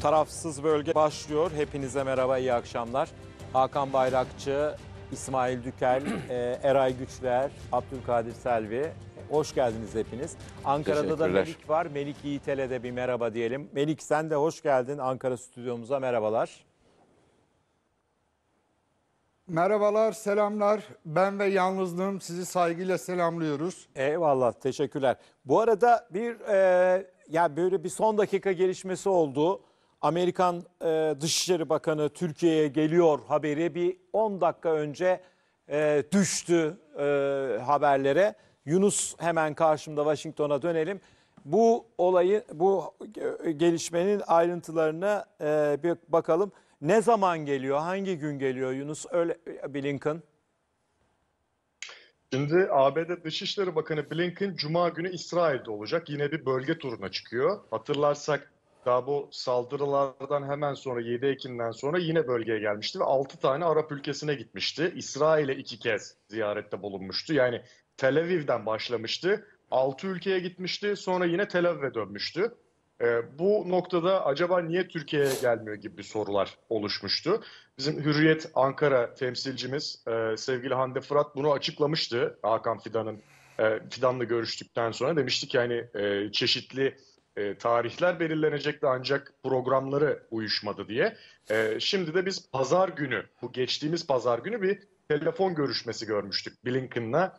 Tarafsız Bölge başlıyor. Hepinize merhaba, iyi akşamlar. Hakan Bayrakçı, İsmail Dükel, Eray Güçlüer, Abdülkadir Selvi. Hoş geldiniz hepiniz. Ankara'da da Melik var. Melik Yiğitel'e de bir merhaba diyelim. Melik, sen de hoş geldin Ankara stüdyomuza. Merhabalar. Merhabalar, selamlar. Ben ve yalnızlığım sizi saygıyla selamlıyoruz. Eyvallah, teşekkürler. Bu arada bir ya böyle bir son dakika gelişmesi oldu. Amerikan Dışişleri Bakanı Türkiye'ye geliyor haberi bir 10 dakika önce düştü haberlere. Yunus hemen karşımda, Washington'a dönelim. Bu olayı, bu gelişmenin ayrıntılarına bir bakalım. Ne zaman geliyor, hangi gün geliyor Yunus Blinken? Şimdi ABD Dışişleri Bakanı Blinken Cuma günü İsrail'de olacak. Yine bir bölge turuna çıkıyor. Hatırlarsak daha bu saldırılardan hemen sonra 7 Ekim'den sonra yine bölgeye gelmişti ve 6 tane Arap ülkesine gitmişti. İsrail'e 2 kez ziyarette bulunmuştu. Yani Tel Aviv'den başlamıştı. 6 ülkeye gitmişti. Sonra yine Tel Aviv'e dönmüştü. Bu noktada acaba niye Türkiye'ye gelmiyor gibi sorular oluşmuştu. Bizim Hürriyet Ankara temsilcimiz sevgili Hande Fırat bunu açıklamıştı. Hakan Fidan'la görüştükten sonra demiştik ki hani çeşitli tarihler belirlenecekti ancak programları uyuşmadı diye. Şimdi de biz pazar günü, bu geçtiğimiz pazar günü bir telefon görüşmesi görmüştük Blinken'la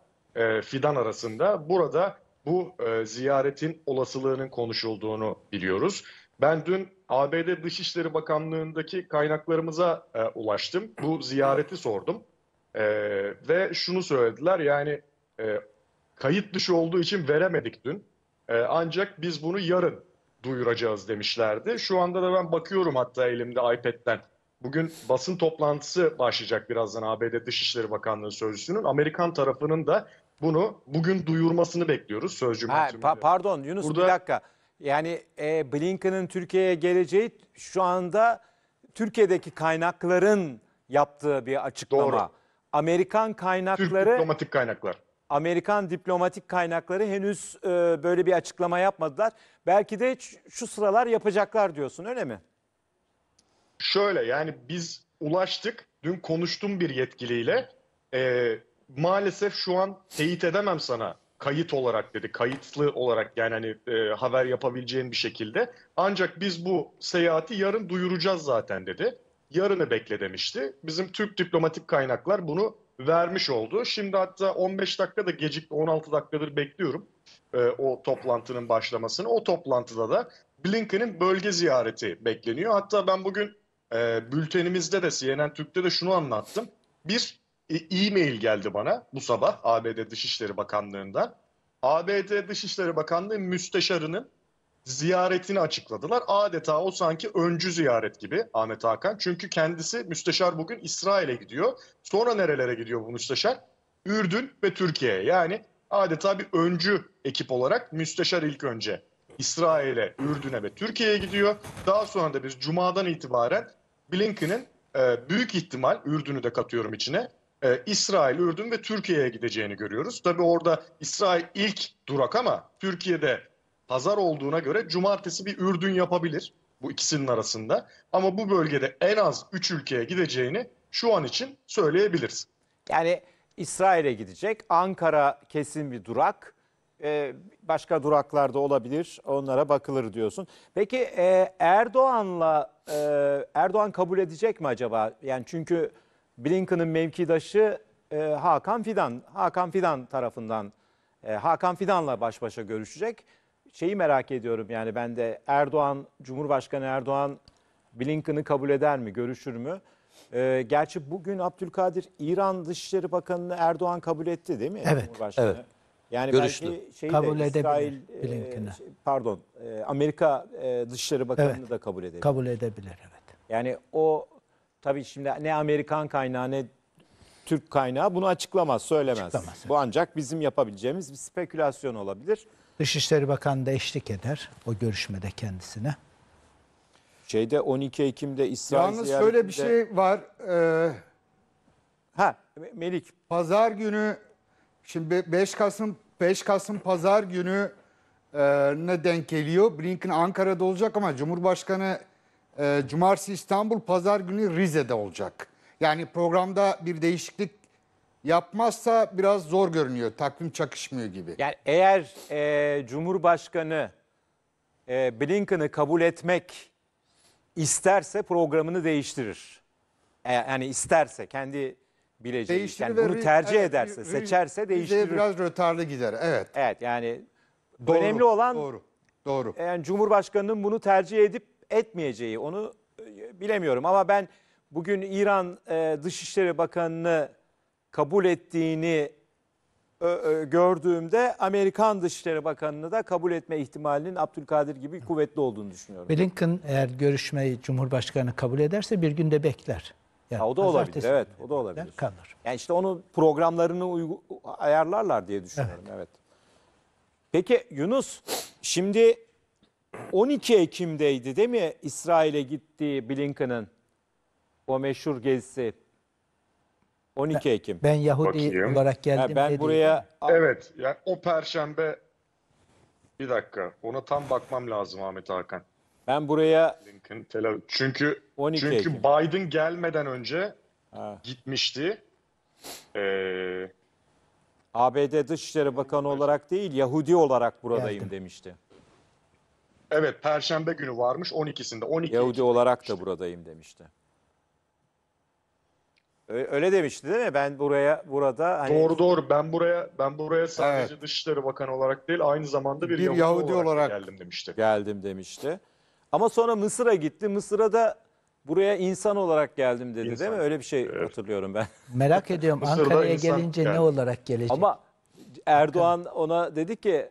Fidan arasında. Burada bu ziyaretin olasılığının konuşulduğunu biliyoruz. Ben dün ABD Dışişleri Bakanlığı'ndaki kaynaklarımıza ulaştım. Bu ziyareti sordum. Ve şunu söylediler, yani kayıt dışı olduğu için veremedik dün. Ancak biz bunu yarın duyuracağız demişlerdi. Şu anda da ben bakıyorum hatta elimde iPad'den. Bugün basın toplantısı başlayacak birazdan ABD Dışişleri Bakanlığı Sözcüsü'nün. Amerikan tarafının da bunu bugün duyurmasını bekliyoruz sözcü. Pardon Yunus, burada bir dakika. Yani Blinken'ın Türkiye'ye geleceği şu anda Türkiye'deki kaynakların yaptığı bir açıklama. Doğru. Amerikan kaynakları, Türk diplomatik kaynaklar. Amerikan diplomatik kaynakları henüz böyle bir açıklama yapmadılar. Belki de şu sıralar yapacaklar diyorsun, öyle mi? Şöyle, yani biz ulaştık. Dün konuştum bir yetkiliyle. Maalesef şu an teyit edemem sana kayıt olarak dedi. Kayıtlı olarak, yani hani haber yapabileceğin bir şekilde. Ancak biz bu seyahati yarın duyuracağız zaten dedi. Yarını bekle demişti. Bizim Türk diplomatik kaynaklar bunu vermiş oldu. Şimdi hatta 15 dakika da gecikti. 16 dakikadır bekliyorum o toplantının başlamasını. O toplantıda da Blinken'in bölge ziyareti bekleniyor. Hatta ben bugün bültenimizde de CNN TÜRK'te de şunu anlattım. Bir e-mail geldi bana bu sabah ABD Dışişleri Bakanlığı'ndan. ABD Dışişleri Bakanlığı müsteşarının ziyaretini açıkladılar. Adeta o sanki öncü ziyaret gibi Ahmet Hakan. Çünkü kendisi müsteşar bugün İsrail'e gidiyor. Sonra nerelere gidiyor bu müsteşar? Ürdün ve Türkiye'ye. Yani adeta bir öncü ekip olarak müsteşar ilk önce İsrail'e, Ürdün'e ve Türkiye'ye gidiyor. Daha sonra da biz Cuma'dan itibaren Blinken'in büyük ihtimal, Ürdün'ü de katıyorum içine, İsrail, Ürdün ve Türkiye'ye gideceğini görüyoruz. Tabii orada İsrail ilk durak ama Türkiye'de pazar olduğuna göre cumartesi bir Ürdün yapabilir bu ikisinin arasında. Ama bu bölgede en az 3 ülkeye gideceğini şu an için söyleyebiliriz. Yani İsrail'e gidecek, Ankara kesin bir durak. Başka duraklarda olabilir, onlara bakılır diyorsun. Peki Erdoğan kabul edecek mi acaba? Yani çünkü Blinken'ın mevkidaşı Hakan Fidan tarafından, Hakan Fidan'la baş başa görüşecek. Şeyi merak ediyorum, yani ben de Cumhurbaşkanı Erdoğan Blinken'ı kabul eder mi, görüşür mü? Gerçi bugün Abdülkadir, İran Dışişleri Bakanı'nı Erdoğan kabul etti değil mi? Evet, Cumhurbaşkanı. Evet. Yani görüştü. Belki şeyi kabul de İsrail, pardon, Amerika Dışişleri Bakanı'nı evet, da kabul edebilir. Kabul edebilir, evet. Yani o tabii şimdi ne Amerikan kaynağı ne Türk kaynağı bunu açıklamaz, söylemez. Açıklamaz, evet. Bu ancak bizim yapabileceğimiz bir spekülasyon olabilir. Dışişleri Bakanı da eşlik eder o görüşmede kendisine. Şeyde 12 Ekim'de İsrail yalnız ziyaretinde... Şöyle bir şey var. Melik. Pazar günü... Şimdi 5 Kasım pazar günü ne denk geliyor. Blinken Ankara'da olacak ama Cumhurbaşkanı cumartesi İstanbul, pazar günü Rize'de olacak. Yani programda bir değişiklik yapmazsa biraz zor görünüyor. Takvim çakışmıyor gibi. Yani eğer Cumhurbaşkanı Blinken'ı kabul etmek isterse programını değiştirir. Yani isterse kendi bileceği, yani bunu tercih ederse, seçerse değiştirir. Biraz rötarlı gider. Evet. Evet, yani doğru, önemli olan doğru. Yani Cumhurbaşkanının bunu tercih edip etmeyeceği, onu bilemiyorum ama ben bugün İran Dışişleri Bakanı'nı kabul ettiğini gördüğümde Amerikan Dışişleri Bakanı'nı da kabul etme ihtimalinin Abdülkadir gibi kuvvetli olduğunu düşünüyorum. Blinken eğer görüşmeyi Cumhurbaşkanı kabul ederse bir günde bekler. Yani o da olabilir. Evet, o da olabilir. Kalır. Yani işte onun programlarını ayarlarlar diye düşünüyorum. Evet. Evet. Peki Yunus, şimdi 12 Ekim'deydi değil mi İsrail'e gittiği Blinken'ın o meşhur gezisi? 12 Ekim. Ben Yahudi olarak geldim. Ben buraya... Evet, yani o perşembe... Bir dakika, ona tam bakmam lazım Ahmet Hakan. Ben buraya... Çünkü Biden gelmeden önce gitmişti. ABD Dışişleri Bakanı olarak değil, Yahudi olarak buradayım geldim demişti. Evet, perşembe günü varmış 12'sinde. 12 Yahudi Ekim olarak demişti da buradayım demişti. Öyle demişti değil mi? Ben burada hani... Doğru. Ben buraya sadece Dışişleri Bakanı olarak değil, aynı zamanda bir Yahudi olarak geldim demişti. Ama sonra Mısır'a gitti. Mısır'a da buraya insan olarak geldim dedi değil mi? Öyle bir şey hatırlıyorum ben. Merak ediyorum Ankara'ya gelince ne olarak gelecek? Ama Erdoğan ona dedi ki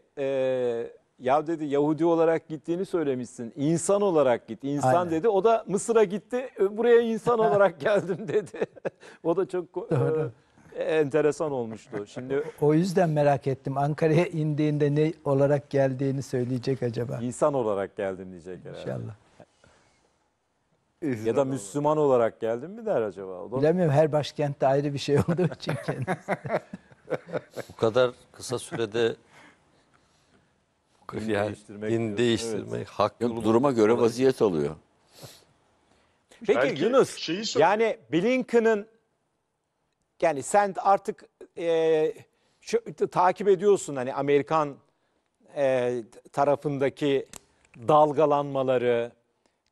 ya dedi, Yahudi olarak gittiğini söylemişsin. İnsan olarak git. İnsan dedi. O da Mısır'a gitti. Buraya insan olarak geldim dedi. O da çok enteresan olmuştu. Şimdi o yüzden merak ettim. Ankara'ya indiğinde ne olarak geldiğini söyleyecek acaba? İnsan olarak geldim diyecek herhalde. İnşallah. Ya da Müslüman olarak geldim mi der acaba? O da... Bilemiyorum. Her başkentte ayrı bir şey olduğu için kendisi. Bu kadar kısa sürede din değiştirmek hakkı duruma göre vaziyet alıyor. Peki belki Yunus, yani Blinken'ın, yani sen artık takip ediyorsun hani Amerikan tarafındaki dalgalanmaları.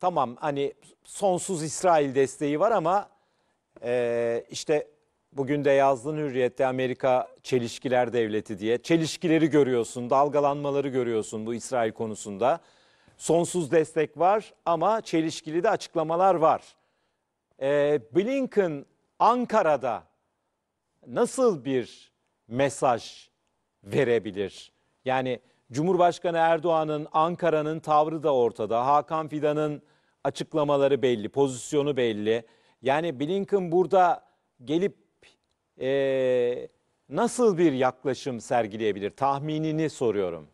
Tamam, hani sonsuz İsrail desteği var ama işte bugün de yazdığın Hürriyet'te Amerika çelişkiler devleti diye. Çelişkileri görüyorsun, dalgalanmaları görüyorsun bu İsrail konusunda. Sonsuz destek var ama çelişkili de açıklamalar var. Blinken Ankara'da nasıl bir mesaj verebilir? Yani Cumhurbaşkanı Erdoğan'ın, Ankara'nın tavrı da ortada. Hakan Fidan'ın açıklamaları belli, pozisyonu belli. Yani Blinken burada gelip nasıl bir yaklaşım sergileyebilir? Tahminini soruyorum.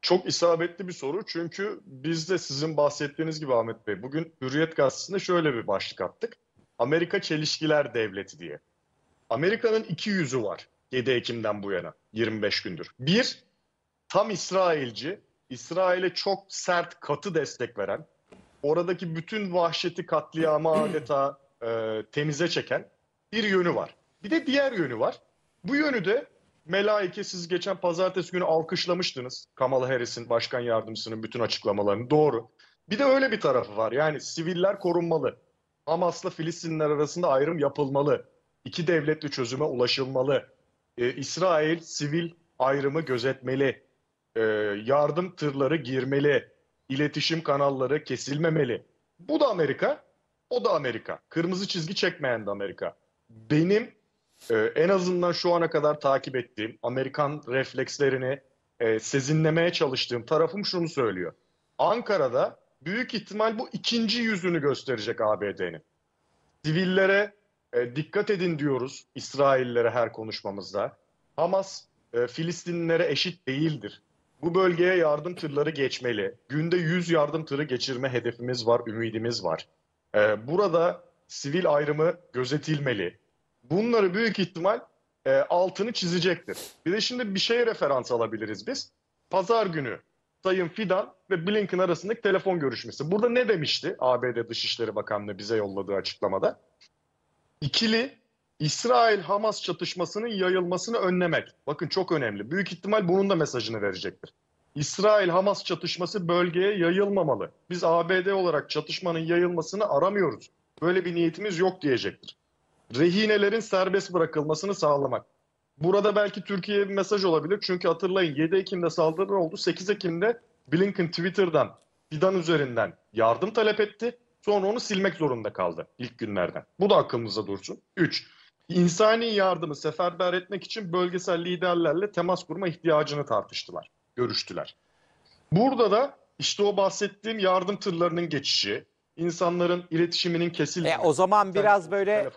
Çok isabetli bir soru, çünkü biz de sizin bahsettiğiniz gibi Ahmet Bey, bugün Hürriyet Gazetesi'nde şöyle bir başlık attık. Amerika çelişkiler devleti diye. Amerika'nın iki yüzü var 7 Ekim'den bu yana, 25 gündür. Bir, tam İsrailci, İsrail'e çok sert, katı destek veren, oradaki bütün vahşeti, katliamı adeta temize çeken bir yönü var. Bir de diğer yönü var. Bu yönü de melaike, siz geçen pazartesi günü alkışlamıştınız. Kamala Harris'in, başkan yardımcısının bütün açıklamalarını. Doğru. Bir de öyle bir tarafı var. Yani siviller korunmalı. Hamas'la Filistinler arasında ayrım yapılmalı. İki devletli çözüme ulaşılmalı. İsrail sivil ayrımı gözetmeli. Yardım tırları girmeli. İletişim kanalları kesilmemeli. Bu da Amerika. O da Amerika. Kırmızı çizgi çekmeyen de Amerika. Benim en azından şu ana kadar takip ettiğim, Amerikan reflekslerini sezinlemeye çalıştığım tarafım şunu söylüyor. Ankara'da büyük ihtimal bu ikinci yüzünü gösterecek ABD'nin. Sivillere dikkat edin diyoruz, İsraillere her konuşmamızda. Hamas Filistinlilere eşit değildir. Bu bölgeye yardım tırları geçmeli. Günde 100 yardım tırı geçirme hedefimiz var, ümidimiz var. Burada sivil ayrımı gözetilmeli. Bunları büyük ihtimal altını çizecektir. Bir de şimdi bir şeye referans alabiliriz biz. Pazar günü Sayın Fidan ve Blinken arasındaki telefon görüşmesi. Burada ne demişti ABD Dışişleri Bakanlığı bize yolladığı açıklamada? İkili İsrail-Hamas çatışmasının yayılmasını önlemek. Bakın çok önemli. Büyük ihtimal bunun da mesajını verecektir. İsrail-Hamas çatışması bölgeye yayılmamalı. Biz ABD olarak çatışmanın yayılmasını aramıyoruz. Böyle bir niyetimiz yok diyecektir. Rehinelerin serbest bırakılmasını sağlamak. Burada belki Türkiye'ye bir mesaj olabilir. Çünkü hatırlayın 7 Ekim'de saldırı oldu. 8 Ekim'de Blinken Twitter'dan, Fidan üzerinden yardım talep etti. Sonra onu silmek zorunda kaldı ilk günlerden. Bu da aklımızda dursun. 3. İnsani yardımı seferber etmek için bölgesel liderlerle temas kurma ihtiyacını tartıştılar, görüştüler. Burada da işte o bahsettiğim yardım tırlarının geçişi, insanların iletişiminin kesilmesi. O zaman biraz böyle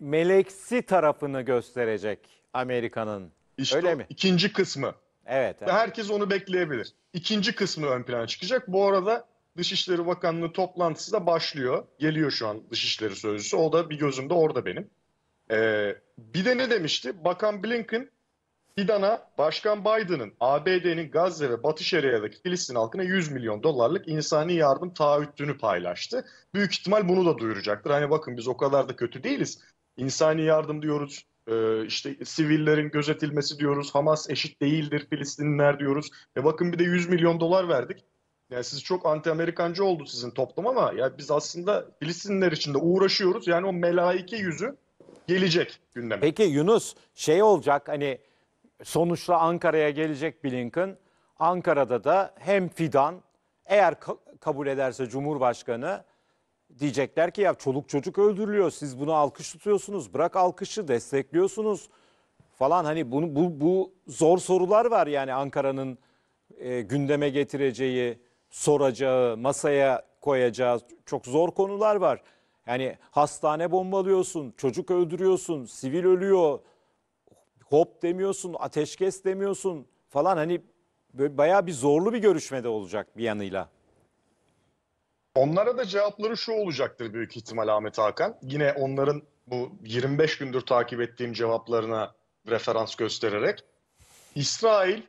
meleksi tarafını gösterecek Amerika'nın. İşte öyle mi? İkinci kısmı. Evet. Ve herkes onu bekleyebilir. İkinci kısmı ön plana çıkacak. Bu arada Dışişleri Bakanlığı toplantısı da başlıyor. Geliyor şu an Dışişleri Sözcüsü. O da bir gözümde orada benim. Bir de ne demişti? Bakan Blinken Fidan'a Başkan Biden'ın ABD'nin Gazze ve Batı Şeria'daki Filistin halkına 100 milyon dolarlık insani yardım taahhütünü paylaştı. Büyük ihtimal bunu da duyuracaktır. Hani bakın biz o kadar da kötü değiliz. İnsani yardım diyoruz, işte sivillerin gözetilmesi diyoruz, Hamas eşit değildir, Filistinliler diyoruz. Bakın bir de 100 milyon dolar verdik. Yani siz çok anti-Amerikancı oldu sizin toplum ama ya biz aslında Filistinliler için de uğraşıyoruz. Yani o melaike yüzü gelecek gündeme. Peki Yunus şey olacak hani sonuçta Ankara'ya gelecek Blinken. Ankara'da da hem Fidan eğer kabul ederse Cumhurbaşkanı diyecekler ki ya çoluk çocuk öldürülüyor. Siz bunu alkış tutuyorsunuz. Bırak alkışı destekliyorsunuz falan hani bunu, bu zor sorular var yani Ankara'nın gündeme getireceği, soracağı, masaya koyacağı çok zor konular var. Yani hastane bombalıyorsun, çocuk öldürüyorsun, sivil ölüyor, hop demiyorsun, ateşkes demiyorsun falan hani bayağı bir zorlu bir görüşmede olacak bir yanıyla. Onlara da cevapları şu olacaktır büyük ihtimal Ahmet Hakan. Yine onların bu 25 gündür takip ettiğim cevaplarına referans göstererek İsrail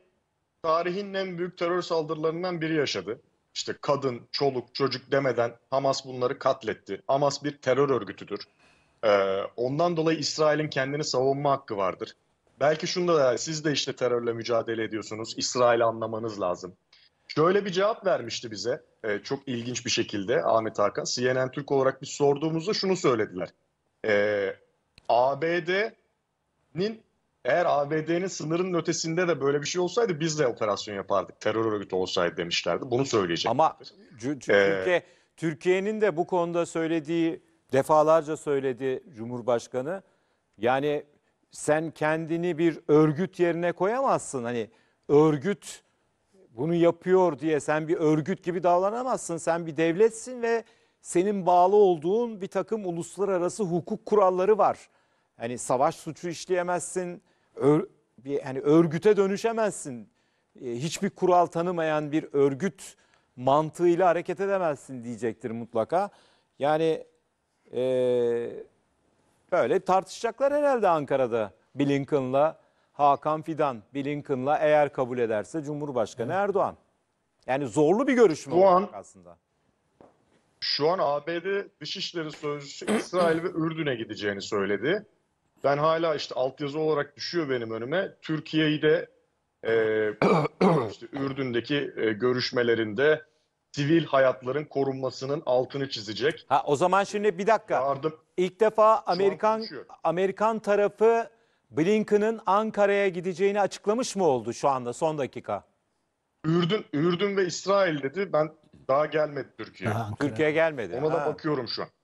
tarihin en büyük terör saldırılarından biri yaşadı. İşte kadın, çoluk, çocuk demeden Hamas bunları katletti. Hamas bir terör örgütüdür. Ondan dolayı İsrail'in kendini savunma hakkı vardır. Belki şunda da siz de işte terörle mücadele ediyorsunuz. İsrail'i anlamanız lazım. Şöyle bir cevap vermişti bize çok ilginç bir şekilde Ahmet Hakan. CNN TÜRK olarak biz sorduğumuzda şunu söylediler. Eğer ABD'nin sınırının ötesinde de böyle bir şey olsaydı biz de operasyon yapardık. Terör örgütü olsaydı demişlerdi. Bunu söyleyecekler. Ama Türkiye'nin de bu konuda söylediği, defalarca söyledi Cumhurbaşkanı. Yani sen kendini bir örgüt yerine koyamazsın. Hani örgüt bunu yapıyor diye sen bir örgüt gibi davranamazsın. Sen bir devletsin ve senin bağlı olduğun bir takım uluslararası hukuk kuralları var. Hani savaş suçu işleyemezsin. Yani örgüte dönüşemezsin. Hiçbir kural tanımayan bir örgüt mantığıyla hareket edemezsin diyecektir mutlaka. Yani böyle tartışacaklar herhalde Ankara'da. Blinken'la Hakan Fidan, Blinken'la eğer kabul ederse Cumhurbaşkanı Erdoğan. Yani zorlu bir görüşme olacak aslında. Şu an ABD Dışişleri Sözcüsü İsrail ve Ürdün'e gideceğini söyledi. Ben hala işte altyazı olarak düşüyor benim önüme. Türkiye'yi de işte Ürdün'deki görüşmelerinde sivil hayatların korunmasının altını çizecek. O zaman şimdi bir dakika. İlk defa Amerikan tarafı Blinken'ın Ankara'ya gideceğini açıklamış mı oldu şu anda son dakika? Ürdün ve İsrail dedi. Ben daha gelmedi Türkiye. Türkiye gelmedi. Ona da bakıyorum şu an.